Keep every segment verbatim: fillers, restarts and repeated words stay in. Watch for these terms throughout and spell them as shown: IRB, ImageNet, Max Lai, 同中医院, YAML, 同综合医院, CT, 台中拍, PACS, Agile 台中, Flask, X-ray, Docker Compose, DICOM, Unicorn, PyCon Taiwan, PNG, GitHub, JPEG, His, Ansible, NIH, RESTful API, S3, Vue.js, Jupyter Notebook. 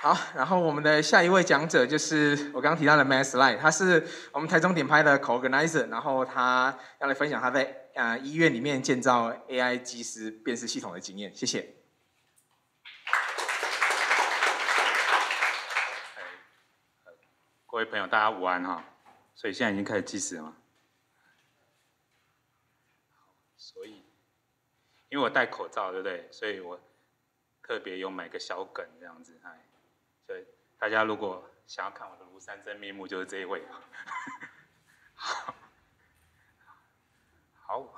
好，然后我们的下一位讲者就是我刚刚提到的 Max Lai， 他是我们台中点拍的 co-organizer， 然后他要来分享他在啊、呃、医院里面建造 A I 技师辨识系统的经验，谢谢。各位朋友，大家午安哈，所以现在已经开始计时了吗？所以，因为我戴口罩，对不对？所以我特别有买个小梗这样子，哎，所以大家如果想要看我的庐山真面目，就是这一位。好，好，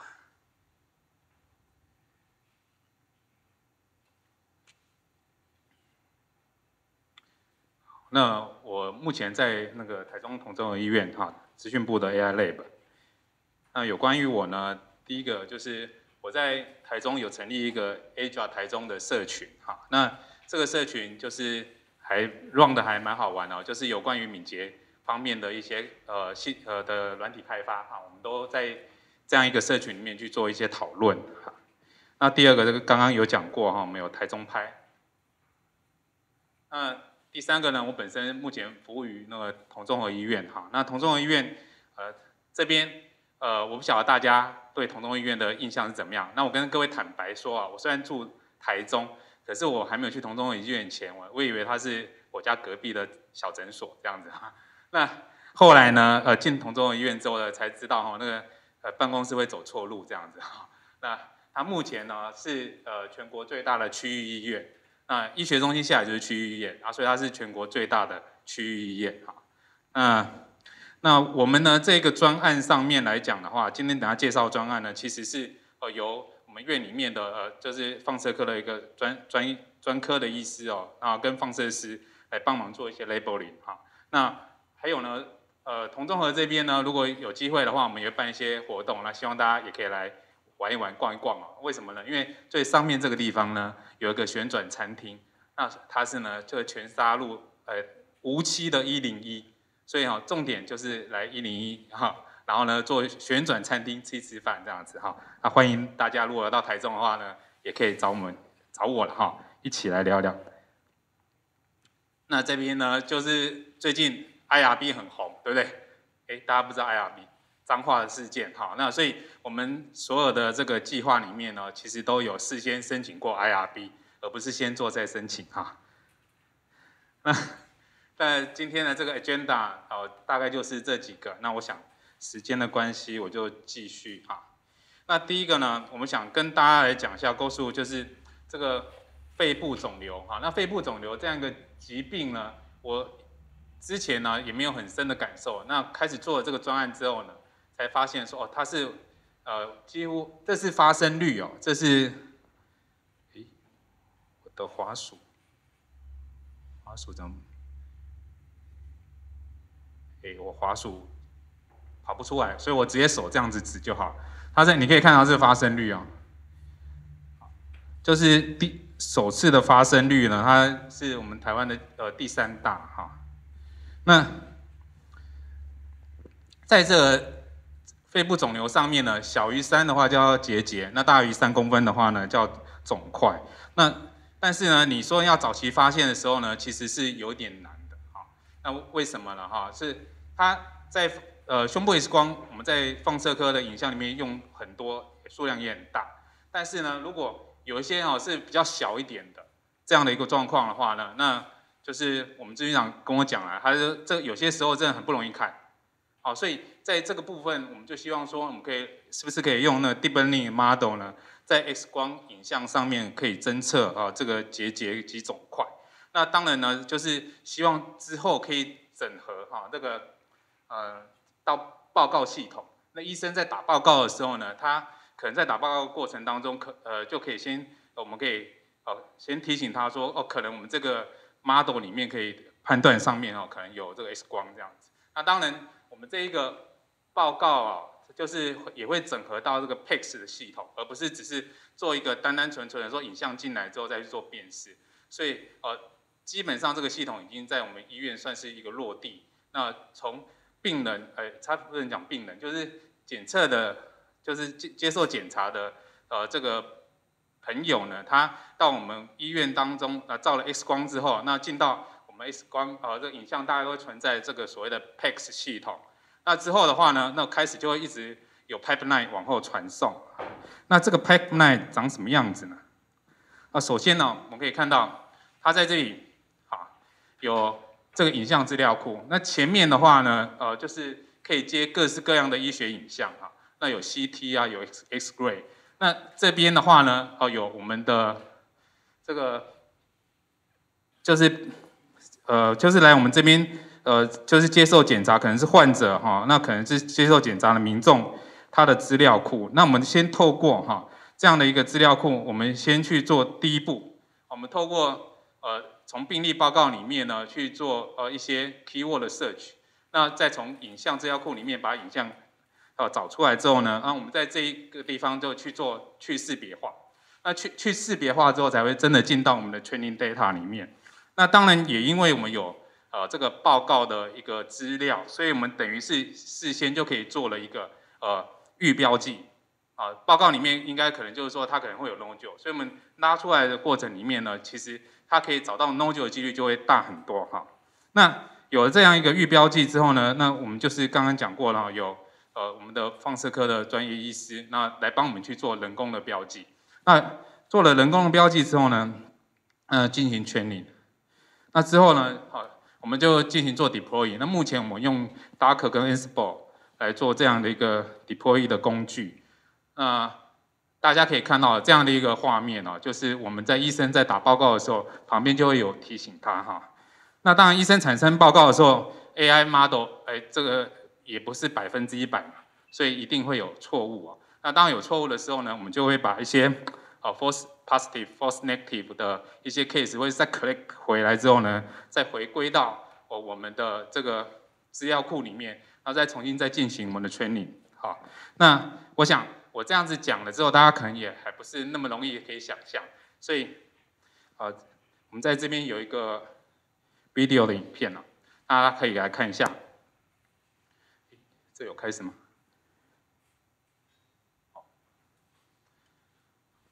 那我目前在那个台中同中医院哈资讯部的 A I Lab。那有关于我呢，第一个就是。我在台中有成立一个 Agile 台中的社群，哈，那这个社群就是还 run 的还蛮好玩哦，就是有关于敏捷方面的一些呃系呃的软体开发哈，我们都在这样一个社群里面去做一些讨论哈。那第二个这个刚刚有讲过哈，我们有台中拍。那第三个呢，我本身目前服务于那个同综合医院哈，那同综合医院呃这边呃我不晓得大家。对同中医院的印象是怎么样？那我跟各位坦白说啊，我虽然住台中，可是我还没有去同中医院前，我我以为它是我家隔壁的小诊所这样子哈。那后来呢，呃，进同中医院之后呢，才知道哈、哦，那个呃办公室会走错路这样子哈。那它目前呢是呃全国最大的区域医院，那医学中心下来就是区域医院啊，所以它是全国最大的区域医院哈。那。那我们呢，这个专案上面来讲的话，今天等下介绍专案呢，其实是呃由我们院里面的呃就是放射科的一个专专专科的医师哦，啊跟放射师来帮忙做一些 labeling 哈。那还有呢，呃同综合这边呢，如果有机会的话，我们也办一些活动，那希望大家也可以来玩一玩、逛一逛哦。为什么呢？因为最上面这个地方呢，有一个旋转餐厅，那它是呢这个全沙路呃无期的一零一。所以哈，重点就是来一零一哈，然后呢做旋转餐厅吃一吃饭这样子哈。那欢迎大家如果到台中的话呢，也可以找我们找我了哈，一起来聊聊。那这边呢，就是最近 I R B 很红，对不对？哎，大家不知道 I R B 彰化的事件哈。那所以我们所有的这个计划里面呢，其实都有事先申请过 I R B， 而不是先做再申请哈。那。那今天的这个 agenda 哦，大概就是这几个。那我想时间的关系，我就继续啊。那第一个呢，我们想跟大家来讲一下，告诉就是这个肺部肿瘤啊。那肺部肿瘤这样一个疾病呢，我之前呢也没有很深的感受。那开始做了这个专案之后呢，才发现说哦，它是呃几乎这是发生率哦，这是诶我的滑鼠，滑鼠怎么？哎，我滑鼠跑不出来，所以我直接手这样子指就好了。它是你可以看到这个发生率啊、哦，就是第首次的发生率呢，它是我们台湾的呃第三大哈、哦。那在这个肺部肿瘤上面呢，小于三的话叫结节，那大于三公分的话呢叫肿块。那但是呢，你说要早期发现的时候呢，其实是有点难。那为什么呢？哈，是它在呃胸部 X 光，我们在放射科的影像里面用很多，数量也很大。但是呢，如果有一些哦是比较小一点的这样的一个状况的话呢，那就是我们咨询长跟我讲啊，他说这有些时候真的很不容易看。好，所以在这个部分，我们就希望说，我们可以是不是可以用那 deep learning model 呢，在 X 光影像上面可以侦测啊这个结节及肿块。那当然呢，就是希望之后可以整合哈、哦、这个呃到报告系统。那医生在打报告的时候呢，他可能在打报告的过程当中，可呃就可以先我们可以哦先提醒他说哦，可能我们这个 model 里面可以判断上面哦可能有这个 X 光这样子。那当然我们这一个报告啊、哦，就是也会整合到这个 P A C S 的系统，而不是只是做一个单单纯纯的说影像进来之后再去做辨识。所以呃。基本上这个系统已经在我们医院算是一个落地。那从病人，呃，他不能讲病人，就是检测的，就是接接受检查的，呃，这个朋友呢，他到我们医院当中呃照了 X 光之后，那进到我们 X 光呃这影像大概会存在这个所谓的 P A C S 系统。那之后的话呢，那开始就会一直有 pipeline 往后传送。那这个 pipeline 长什么样子呢？那首先呢，我们可以看到它在这里啊有这个影像资料库。那前面的话呢，呃就是可以接各式各样的医学影像哈。那有 C T 啊，有 X-ray。那这边的话呢，哦，有我们的这个，就是呃，就是来我们这边呃，就是接受检查，可能是患者哈、哦，那可能是接受检查的民众他的资料库。那我们先透过哈、哦、这样的一个资料库，我们先去做第一步，我们透过呃从病例报告里面呢去做呃一些 keyword 的 search， 那再从影像资料库里面把影像。 呃，找出来之后呢，啊，我们在这一个地方就去做去识别化，那去去识别化之后才会真的进到我们的 training data 里面。那当然也因为我们有呃这个报告的一个资料，所以我们等于是事先就可以做了一个呃预标记啊、呃。报告里面应该可能就是说它可能会有 no 九， 所以我们拉出来的过程里面呢，其实它可以找到 no 九 的几率就会大很多哈。那有了这样一个预标记之后呢，那我们就是刚刚讲过了有。 呃，我们的放射科的专业医师，那来帮我们去做人工的标记。那做了人工的标记之后呢，呃，进行training。那之后呢，好，我们就进行做 deploy。那目前我们用 Docker 跟 Ansible 来做这样的一个 deploy 的工具。那、呃、大家可以看到这样的一个画面哦，就是我们在医生在打报告的时候，旁边就会有提醒他哈。那当然，医生产生报告的时候 ，A I model， 哎，这个。 也不是百分之一百嘛，所以一定会有错误啊。那当然有错误的时候呢，我们就会把一些啊 false positive、false negative 的一些 case 会再 collect 回来之后呢，再回归到哦我们的这个资料库里面，然后再重新再进行我们的 training。好，那我想我这样子讲了之后，大家可能也还不是那么容易可以想象，所以啊、呃，我们在这边有一个 video 的影片啊，大家可以来看一下。 这有开始吗？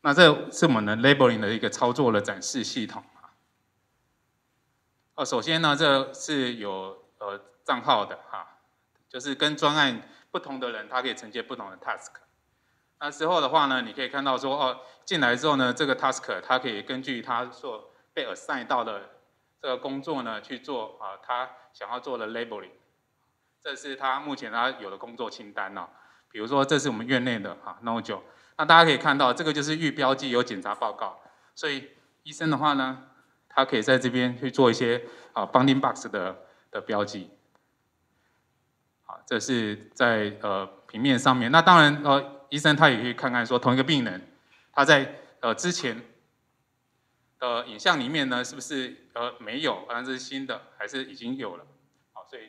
那这是我们的 labeling 的一个操作的展示系统啊。呃，首先呢，这是有呃账号的哈、啊，就是跟专案不同的人，他可以承接不同的 task。那之后的话呢，你可以看到说哦，进来之后呢，这个 task 它可以根据他所被 assign 到的这个工作呢去做啊，他想要做的 labeling。 这是他目前他有的工作清单哦，比如说这是我们院内的哈 no 九， 那大家可以看到这个就是预标记有检查报告，所以医生的话呢，他可以在这边去做一些啊 bounding box 的的标记，好，这是在呃平面上面。那当然呃医生他也可以看看说同一个病人他在呃之前的影像里面呢是不是呃没有，但是新的还是已经有了，好，所以。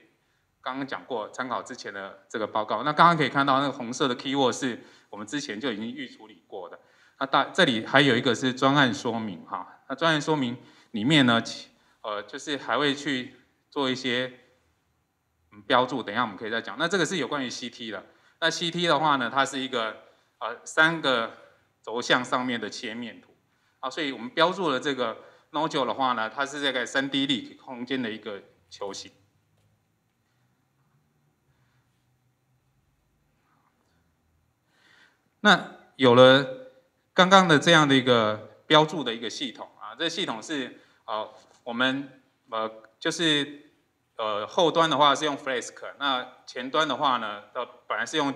刚刚讲过，参考之前的这个报告。那刚刚可以看到，那个红色的 keyword 是我们之前就已经预处理过的。那大这里还有一个是专案说明哈。那专案说明里面呢，呃，就是还会去做一些标注。等一下我们可以再讲。那这个是有关于 C T 的。那 C T 的话呢，它是一个呃三个轴向上面的切面图啊，所以我们标注了这个 no 九 的话呢，它是这个 三 D 立体空间的一个球形。 那有了刚刚的这样的一个标注的一个系统啊，这系统是呃我们呃就是呃后端的话是用 Flask， 那前端的话呢，呃本来是用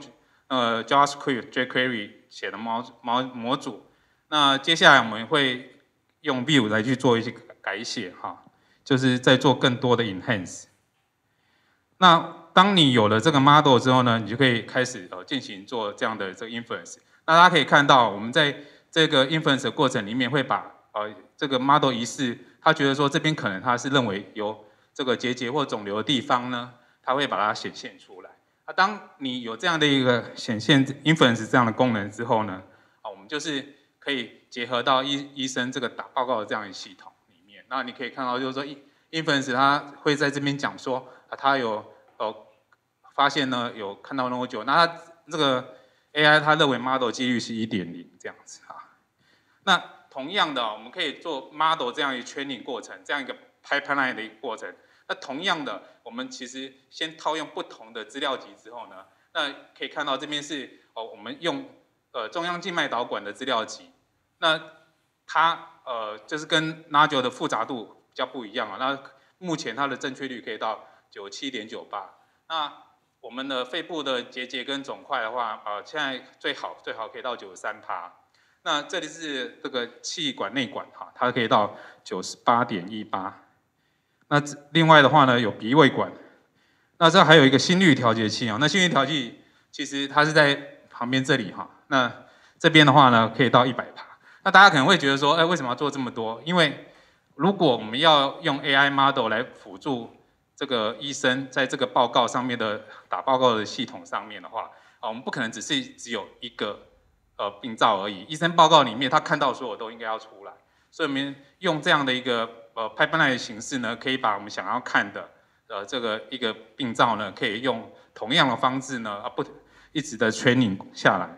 呃 JavaScript jQuery 写的模模模组，那接下来我们会用 Vue 来去做一些改写哈，就是在做更多的 enhance。那 当你有了这个 model 之后呢，你就可以开始呃进行做这样的这个 inference。那大家可以看到，我们在这个 inference 的过程里面，会把呃这个 model 仪式，他觉得说这边可能他是认为有这个结节或肿瘤的地方呢，他会把它显现出来。那、啊、当你有这样的一个显现 inference 这样的功能之后呢，啊我们就是可以结合到医医生这个打报告的这样的系统里面。那你可以看到就是说 inference 它会在这边讲说啊它有 哦，发现呢有看到 no 九， 那它这个 A I 它认为 model 几率是 一点零 这样子啊。那同样的，我们可以做 model 这样一个 training 过程，这样一个 pipeline 的一个过程。那同样的，我们其实先套用不同的资料集之后呢，那可以看到这边是哦，我们用呃中央静脉导管的资料集，那它呃就是跟 N A G I O 的复杂度比较不一样啊。那目前它的正确率可以到 百分之九十七点九八。那我们的肺部的结节跟肿块的话，呃现在最好最好可以到 百分之九十三。那这里是这个气管内管哈，它可以到 百分之九十八点一八。 那另外的话呢，有鼻胃管，那这还有一个心率调节器啊。那心率调节器其实它是在旁边这里哈。那这边的话呢，可以到一百趴。那大家可能会觉得说，哎、欸，为什么要做这么多？因为如果我们要用 A I model 来辅助这个医生在这个报告上面的打报告的系统上面的话，啊，我们不可能只是只有一个呃病灶而已。医生报告里面他看到所有都应该要出来，所以我们用这样的一个。 呃 ，pipeline 的形式呢，可以把我们想要看的，呃，这个一个病灶呢，可以用同样的方式呢，啊，不，一直的 training 下来。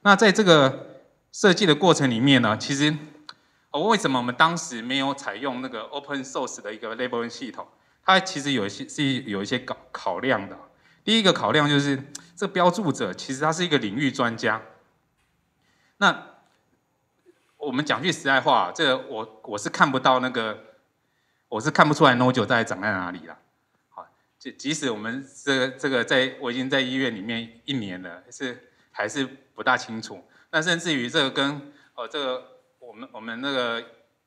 那在这个设计的过程里面呢，其实，呃，为什么我们当时没有采用那个 open source 的一个 labeling 系统？它其实有一些是有一些考考量的。第一个考量就是，这标注者其实他是一个领域专家。那 我们讲句实在话，这个我我是看不到那个，我是看不出来 N O G I O 大概长在哪里啦。好，即即使我们这个这个在我已经在医院里面一年了，是还是不大清楚。那甚至于这个跟呃这个我们我们那个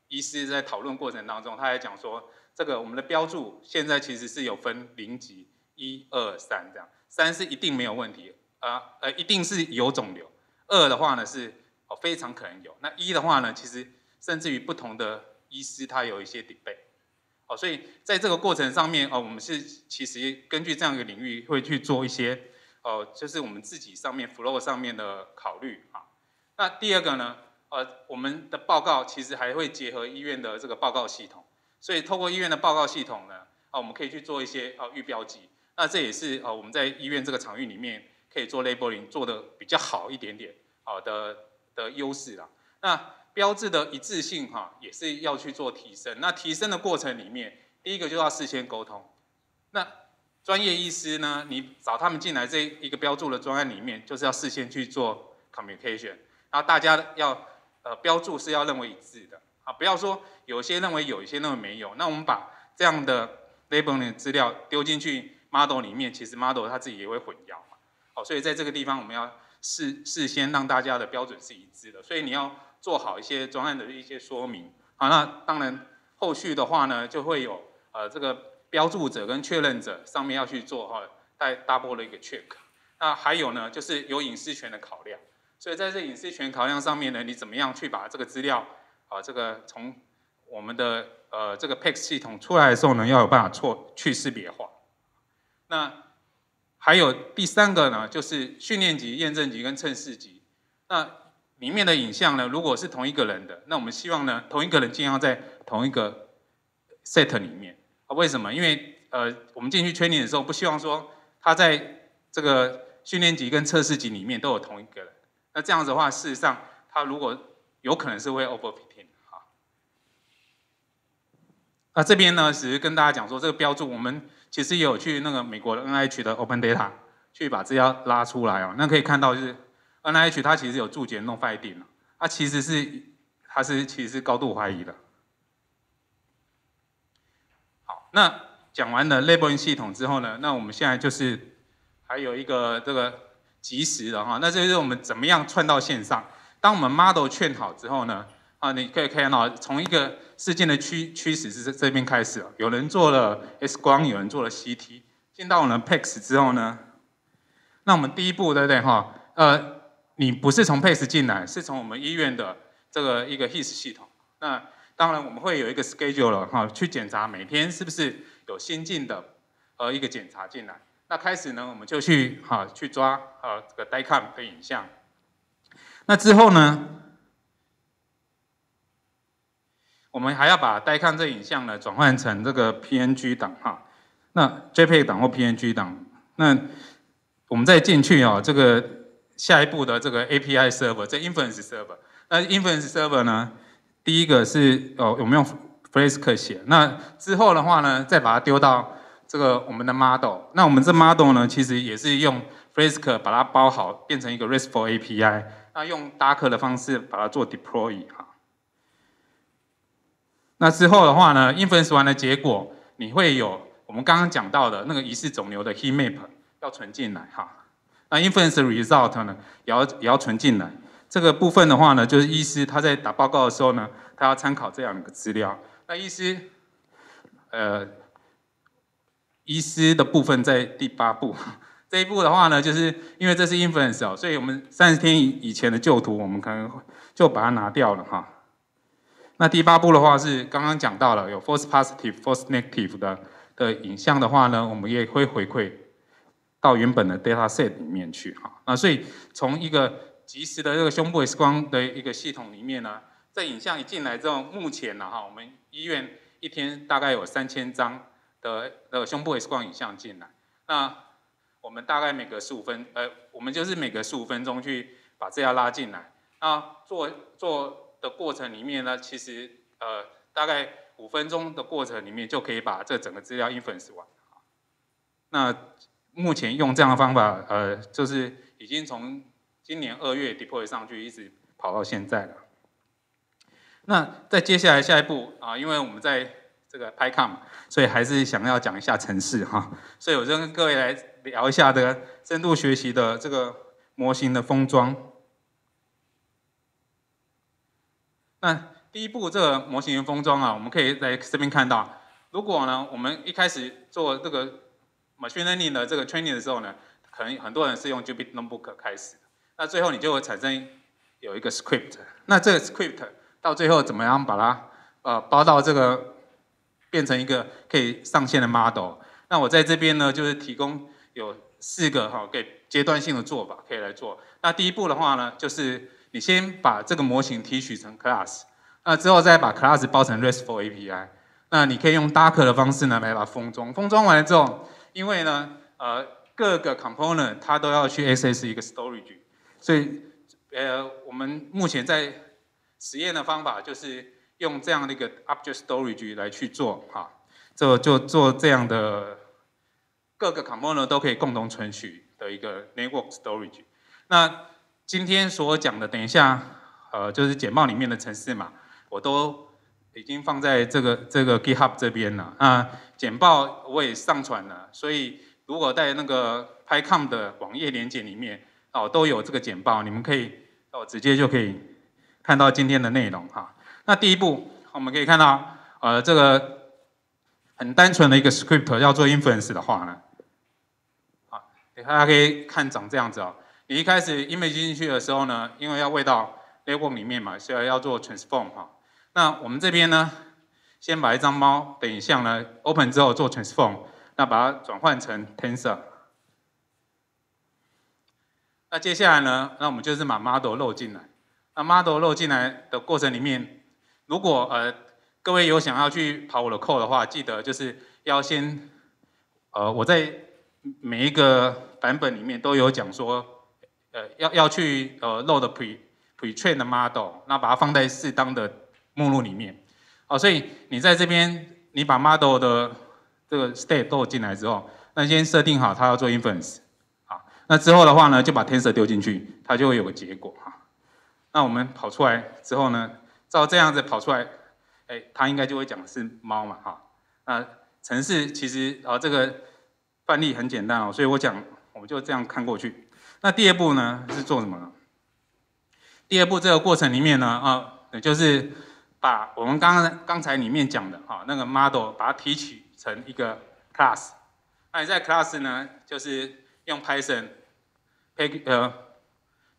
医师在讨论过程当中，他还讲说，这个我们的标注现在其实是有分零级一二三这样，三是一定没有问题，啊呃一定是有肿瘤，二的话呢是。 哦，非常可能有。那一的话呢，其实甚至于不同的医师他有一些 debate。哦，所以在这个过程上面，哦，我们是其实根据这样一个领域会去做一些，哦，就是我们自己上面 flow 上面的考虑啊。那第二个呢，呃，我们的报告其实还会结合医院的这个报告系统，所以透过医院的报告系统呢，啊，我们可以去做一些啊预标记。那这也是啊我们在医院这个场域里面可以做 labeling 做的比较好一点点，好的。 的优势啦，那标志的一致性哈、啊，也是要去做提升。那提升的过程里面，第一个就要事先沟通。那专业医师呢，你找他们进来这一个标注的专案里面，就是要事先去做 communication， 然后大家要呃标注是要认为一致的啊，不要说有些认为有，有些认为没有。那我们把这样的 labeling 资料丢进去 model 里面，其实 model 它自己也会混淆嘛。好，所以在这个地方我们要。 事事先让大家的标准是一致的，所以你要做好一些专案的一些说明。好，那当然后续的话呢，就会有呃这个标注者跟确认者上面要去做哈，带 double 的一个 check。那还有呢，就是有隐私权的考量。所以在这隐私权考量上面呢，你怎么样去把这个资料啊、呃，这个从我们的呃这个 P A C S 系统出来的时候呢，要有办法错去识别化。那 还有第三个呢，就是训练集、验证集跟测试集。那里面的影像呢，如果是同一个人的，那我们希望呢，同一个人尽量在同一个 set 里面啊。为什么？因为呃，我们进去 training 的时候，不希望说他在这个训练集跟测试集里面都有同一个人。那这样子的话，事实上他如果有可能是会 overfitting 哈。那这边呢，只是跟大家讲说，这个标注我们。 其实也有去那个美国的 N I H 的 Open Data 去把资料拉出来哦，那可以看到就是 N I H 它其实有注解 No Finding 它其实是它是其实是高度怀疑的。好，那讲完了 Labeling 系统之后呢，那我们现在就是还有一个这个即时的哈，那就是我们怎么样串到线上。当我们 Model 劝好之后呢，啊，你可以看到从一个 事件的驱驱使是这边开始了，有人做了 X 光，有人做了 C T， 进到我们 P A C S 之后呢，那我们第一步对不对哈？呃，你不是从 P A C S 进来，是从我们医院的这个一个 His 系统。那当然我们会有一个 schedule 了哈，去检查每天是不是有新进的呃一个检查进来。那开始呢，我们就去哈去抓呃这个 D I C O M 的影像。那之后呢？ 我们还要把带看这影像呢转换成这个 P N G 档哈，那 JPEG 档或 P N G 档，那我们再进去哦，这个下一步的这个 A P I server， 这 inference server，那 inference server 呢，第一个是哦，我们用 Flask 写，那之后的话呢，再把它丢到这个我们的 model。那我们这 model 呢，其实也是用 Flask 把它包好，变成一个 RESTful A P I。那用 Docker 的方式把它做 deploy 哈。那之后的话呢 ，inference 完的结果，你会有我们刚刚讲到的那个疑似肿瘤的 heat map 要存进来哈。那 inference result 呢，也要也要存进来。这个部分的话呢，就是医师他在打报告的时候呢，他要参考这样的资料。那医师，呃，医师的部分在第八步。这一步的话呢，就是因为这是 inference 哦，所以我们三十天以前的旧图，我们可能就把它拿掉了哈。那第八步的话是刚刚讲到了，有 false positive、false negative 的的影像的话呢，我们也会回馈到原本的 data set 里面去哈。那所以从一个及时的这个胸部 X 光的一个系统里面呢，在影像一进来之后，目前呢哈，我们医院一天大概有三千张的的胸部 X 光影像进来。那我们大概每隔十五分，呃，我们就是每隔十五分钟去把资料拉进来。那做做的过程里面呢，其实呃，大概五分钟的过程里面就可以把这整个资料 inference 完。那目前用这样的方法，呃，就是已经从今年二月 deploy 上去，一直跑到现在了。那再接下来下一步啊，因为我们在这个 PyCon， 所以还是想要讲一下程式哈。所以我就跟各位来聊一下这个深度学习的这个模型的封装。那第一步这个模型封装啊，我们可以在这边看到，如果呢我们一开始做这个 machine learning 的这个 training 的时候呢，可能很多人是用 Jupyter Notebook 开始。那最后你就会产生有一个 script， 那这个 script 到最后怎么样把它呃包到这个变成一个可以上线的 model？ 那我在这边呢就是提供有四个哈给阶段性的做法可以来做。那第一步的话呢，就是你先把这个模型提取成 class， 那之后再把 class 包成 RESTful A P I。那你可以用 Docker 的方式呢来把它封装。封装完了之后，因为呢呃各个 component 它都要去 access 一个 storage。所以，呃，我们目前在实验的方法就是用这样的一个 object storage 来去做哈，就就做这样的各个 component 都可以共同存取的一个 network storage。那今天所讲的，等一下，呃，就是简报里面的程式嘛，我都已经放在这个这个 GitHub 这边了。那简报我也上传了，所以如果在那个 PyCon 的网页连结里面。哦，都有这个简报，你们可以哦直接就可以看到今天的内容哈。那第一步，我们可以看到，呃，这个很单纯的一个 script 要做 inference 的话呢，好，大家可以看长这样子哦。你一开始 image 进去的时候呢，因为要喂到 network 里面嘛，所以要做 transform 哈。那我们这边呢，先把一张猫的影像呢 open 之后做 transform， 那把它转换成 tensor。那接下来呢？那我们就是把 model 漏进来。那 model 漏进来的过程里面，如果呃各位有想要去跑我的 code 的话，记得就是要先呃我在每一个版本里面都有讲说，呃要要去呃漏的 pre pre train 的 model， 那把它放在适当的目录里面。哦、呃，所以你在这边你把 model 的这个 state 漏进来之后，那先设定好它要做 inference。那之后的话呢，就把 tensor 丢进去，它就会有个结果哈。那我们跑出来之后呢，照这样子跑出来，哎，它应该就会讲是猫嘛哈。那程式其实啊、哦、这个范例很简单哦，所以我讲我们就这样看过去。那第二步呢是做什么呢？第二步这个过程里面呢啊、哦，就是把我们刚刚刚才里面讲的哈、哦、那个 model 把它提取成一个 class。那你在 class 呢就是用 Python package 呃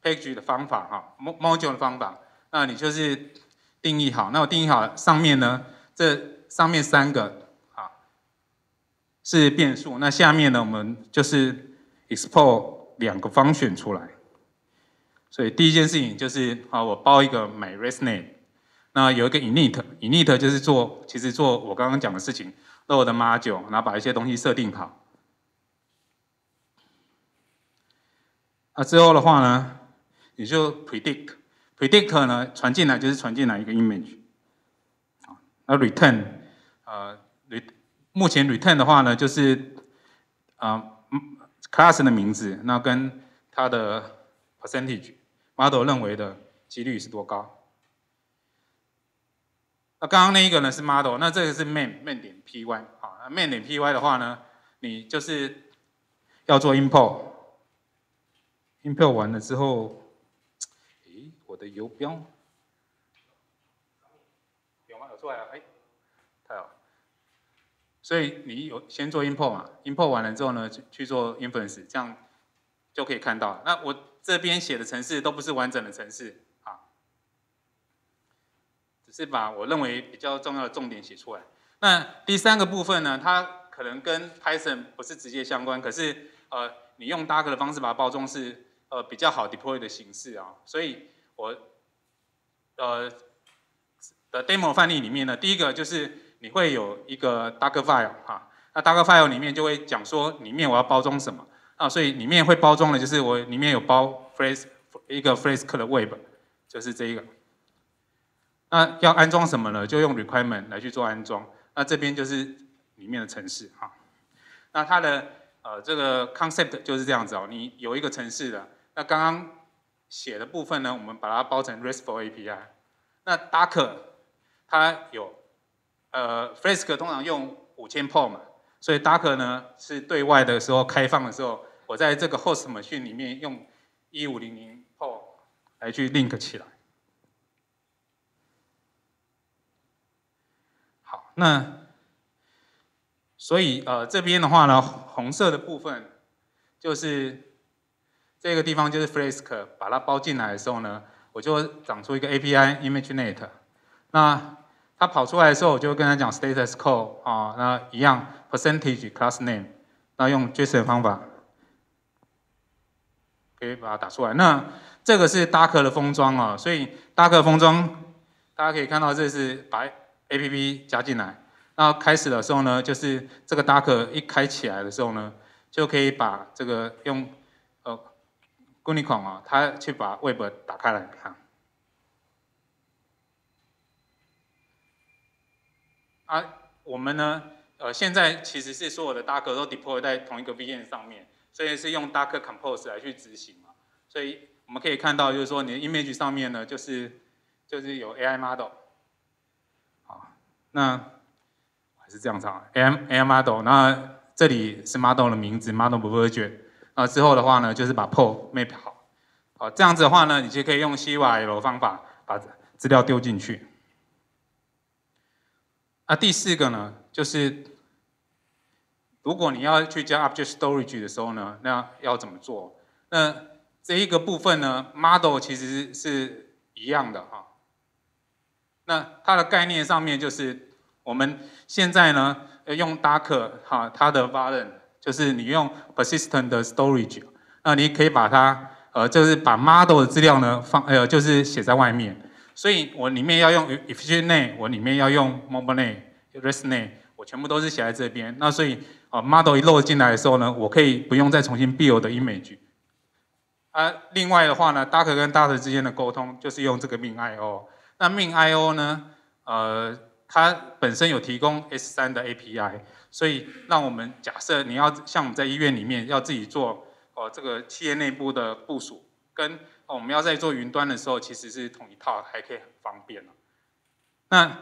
package 的方法哈 module 的方法，那你就是定义好，那我定义好上面呢，这上面三个啊是变数，那下面呢我们就是 export 两个function出来，所以第一件事情就是啊我包一个 my rest name， 那有一个 init init 就是做其实做我刚刚讲的事情，那我的 module 然后把一些东西设定好。那之后的话呢，你就 predict predict 呢传进来就是传进来一个 image， 啊，那 return 呃，目前 return 的话呢就是啊、呃、class 的名字，那跟它的 percentage model 认为的几率是多高。 那刚刚那一个呢是 model， 那这个是 main main 点 py 啊，那 main 点 py 的话呢，你就是要做 import，import import 完了之后，诶，我的游标有吗？有出来了，哎，太好了。所以你有先做 import 嘛 ，import 完了之后呢，去做 inference， 这样就可以看到。那我这边写的程式都不是完整的程式。 只是把我认为比较重要的重点写出来。那第三个部分呢，它可能跟 Python 不是直接相关，可是呃，你用 Docker 的方式把它包装是呃比较好 deploy 的形式啊。所以我呃的 demo 范例里面呢，第一个就是你会有一个 Docker file 啊，那 Docker file 里面就会讲说里面我要包装什么啊，所以里面会包装的就是我里面有包 Flask 一个 Flask 的 web， 就是这一个。 那要安装什么呢？就用 requirement 来去做安装。那这边就是里面的程式啊。那它的呃这个 concept 就是这样子哦。你有一个程式的，那刚刚写的部分呢，我们把它包成 RESTful A P I。那 Docker 它有呃 Flask 通常用 五千 port 嘛，所以 Docker 呢是对外的时候开放的时候，我在这个 host machine 里面用一五零零 port 来去 link 起来。 那，所以呃这边的话呢，红色的部分就是这个地方就是 Flask 把它包进来的时候呢，我就长出一个 A P I ImageNet。那它跑出来的时候，我就跟他讲 status call 啊、哦，那一样 percentage class name， 那用 JSON 方法可以把它打出来。那这个是 Docker 的封装啊、哦，所以 Docker 封装大家可以看到这是白。 A P P 加进来，那开始的时候呢，就是这个 Docker 一开起来的时候呢，就可以把这个用呃 Unicorn 啊，它去把 Web 打开来看。啊，我们呢，呃，现在其实是所有的 Docker 都 deploy 在同一个 V M 上面，所以是用 Docker Compose 来去执行嘛。所以我们可以看到，就是说你的 image 上面呢，就是就是有 A I model。 那还是这样唱 ，A M model， 那这里是 model 的名字 ，model version， 那之后的话呢，就是把 port map 好，好这样子的话呢，你就可以用 C Y L 方法把资料丢进去。啊，第四个呢，就是如果你要去加 object storage 的时候呢，那要怎么做？那这一个部分呢 ，model 其实是一样的哈。 那它的概念上面就是，我们现在呢用 Docker 哈，它的 Variant 就是你用 persistent 的 storage， 那你可以把它呃就是把 model 的资料呢放呃就是写在外面，所以我里面要用 efficient 我里面要用 mobile rest 我全部都是写在这边。那所以啊、呃、model 一 load 进来的时候呢，我可以不用再重新 build 的 image。啊，另外的话呢 ，Docker 跟 Docker 之间的沟通就是用这个命 I O。 那命 I O 呢？呃，它本身有提供 S 三 的 A P I， 所以让我们假设你要像我们在医院里面要自己做哦、呃，这个企业内部的部署，跟、呃、我们要在做云端的时候其实是同一套，还可以很方便、啊、那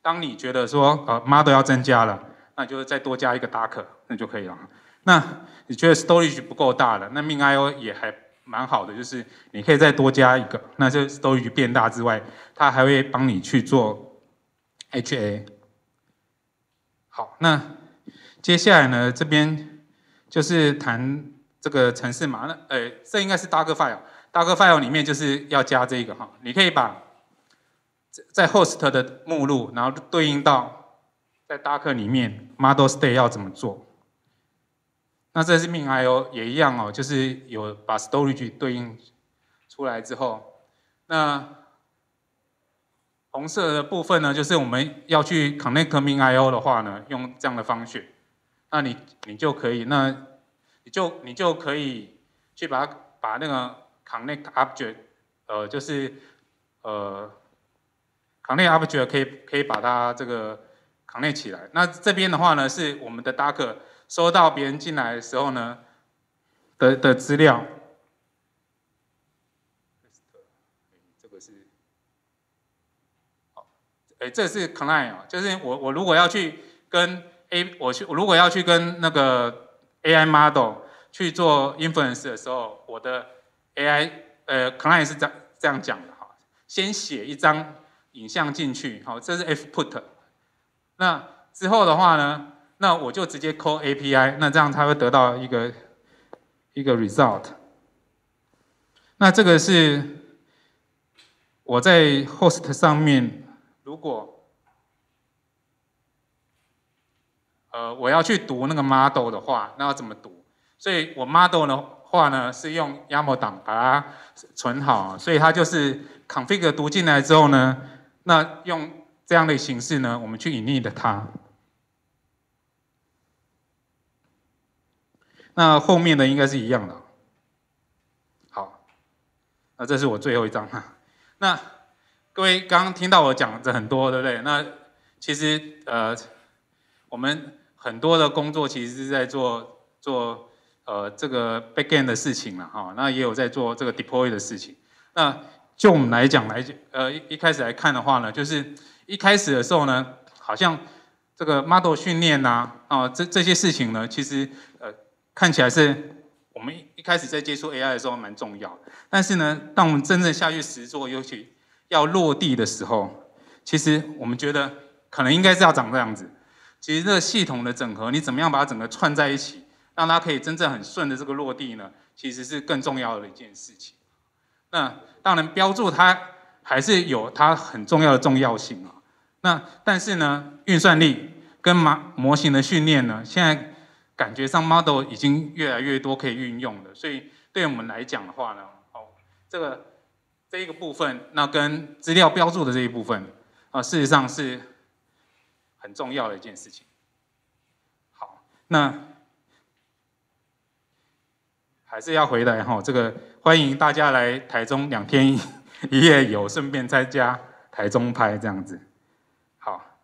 当你觉得说呃 model 要增加了，那就再多加一个 Docker 那就可以了。那你觉得 storage 不够大了，那命 I O 也还。 蛮好的，就是你可以再多加一个，那就 storage 变大之外，它还会帮你去做 H A。好，那接下来呢，这边就是谈这个程式码，那呃，这应该是 Docker file，Docker file 里面就是要加这个哈，你可以把在 host 的目录，然后对应到在 Docker 里面 model state 要怎么做。 那这是命 I O 也一样哦，就是有把 storage 对应出来之后，那红色的部分呢，就是我们要去 connect 命 I O 的话呢，用这样的方式，那你你就可以，那你就你就可以去把把那个 connect object， 呃，就是呃 ，connect object 可以可以把它这个 connect 起来。那这边的话呢，是我们的 Docker 收到别人进来的时候呢的的资料。 哎，这是 connect 啊，就是我我如果要去跟 A， 我去我如果要去跟那个 A I model 去做 inference 的时候，我的 A I 呃 connect 是这样这样讲的哈，先写一张影像进去，好，这是 f put， 那之后的话呢，那我就直接 call A P I， 那这样它会得到一个一个 result。那这个是我在 host 上面。 如果呃我要去读那个 model 的话，那要怎么读？所以我 model 的话呢是用 YAML 档把它存好，所以它就是 config 读进来之后呢，那用这样的形式呢，我们去 init 它。那后面的应该是一样的。好，那这是我最后一张哈。那 各位刚刚听到我讲的很多，对不对？那其实呃，我们很多的工作其实是在做做呃这个 backend 的事情了哈、哦。那也有在做这个 deploy 的事情。那就我们来讲来呃一开始来看的话呢，就是一开始的时候呢，好像这个 model 训练呐啊、哦、这这些事情呢，其实呃看起来是我们一开始在接触 A I 的时候蛮重要，但是呢，当我们真正下去实做，尤其 要落地的时候，其实我们觉得可能应该是要长这样子。其实这个系统的整合，你怎么样把它整个串在一起，让它可以真正很顺的这个落地呢？其实是更重要的一件事情。那当然标注它还是有它很重要的重要性啊。那但是呢，运算力跟模模型的训练呢，现在感觉上 model 已经越来越多可以运用了，所以对我们来讲的话呢，哦，这个 这一个部分，那跟资料标注的这一部分，啊，事实上是很重要的一件事情。好，那还是要回来哈，这个欢迎大家来台中两天一夜游，顺便参加台中拍这样子。好，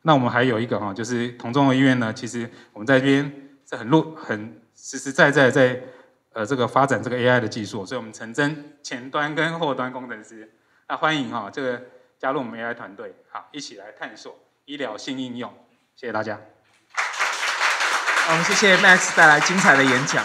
那我们还有一个哈，就是同中和医院呢，其实我们在这边是很落很实实在在在。 呃，这个发展这个 A I 的技术，所以我们成真前端跟后端工程师，那欢迎哈、哦，这个加入我们 A I 团队，好，一起来探索医疗新应用，谢谢大家。我们谢谢 Max 带来精彩的演讲。